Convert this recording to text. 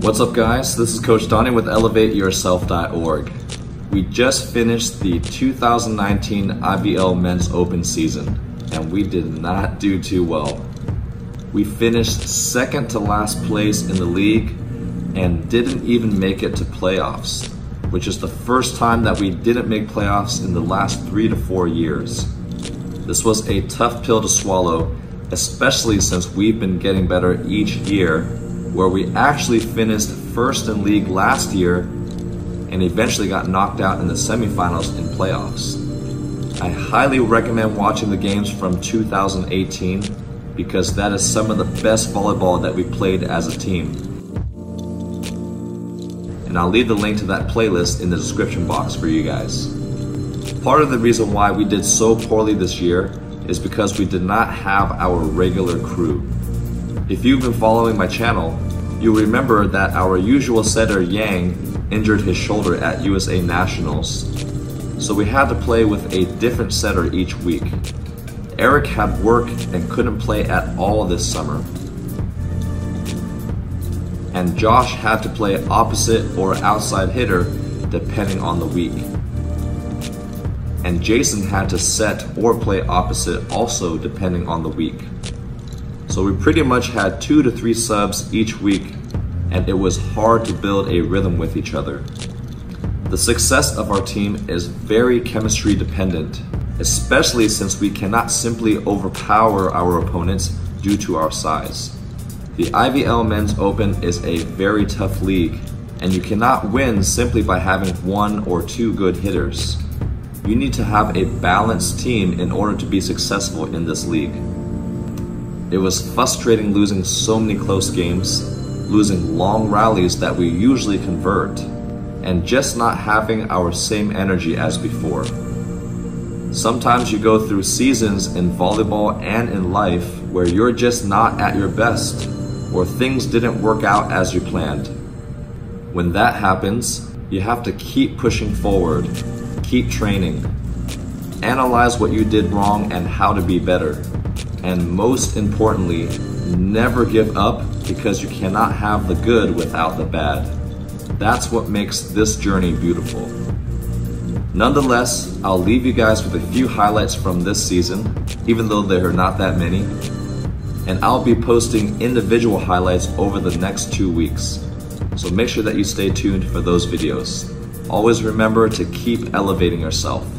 What's up, guys? This is Coach Donnie with elevateyourself.org. We just finished the 2019 IBL Men's Open season, and we did not do too well. We finished second to last place in the league and didn't even make it to playoffs, which is the first time that we didn't make playoffs in the last 3 to 4 years. This was a tough pill to swallow, especially since we've been getting better each year, where we actually finished first in league last year and eventually got knocked out in the semifinals in playoffs. I highly recommend watching the games from 2018 because that is some of the best volleyball that we played as a team. And I'll leave the link to that playlist in the description box for you guys. Part of the reason why we did so poorly this year is because we did not have our regular crew. If you've been following my channel, you'll remember that our usual setter Yang injured his shoulder at USA Nationals, so we had to play with a different setter each week. Eric had work and couldn't play at all this summer, and Josh had to play opposite or outside hitter depending on the week. And Jason had to set or play opposite also depending on the week. So we pretty much had 2 to 3 subs each week, and it was hard to build a rhythm with each other. The success of our team is very chemistry dependent, especially since we cannot simply overpower our opponents due to our size. The IVL Men's Open is a very tough league, and you cannot win simply by having 1 or 2 good hitters. You need to have a balanced team in order to be successful in this league. It was frustrating losing so many close games, losing long rallies that we usually convert, and just not having our same energy as before. Sometimes you go through seasons in volleyball and in life where you're just not at your best, or things didn't work out as you planned. When that happens, you have to keep pushing forward, keep training, analyze what you did wrong and how to be better. And most importantly, never give up, because you cannot have the good without the bad. That's what makes this journey beautiful. Nonetheless, I'll leave you guys with a few highlights from this season, even though there are not that many. And I'll be posting individual highlights over the next 2 weeks. So make sure that you stay tuned for those videos. Always remember to keep elevating yourself.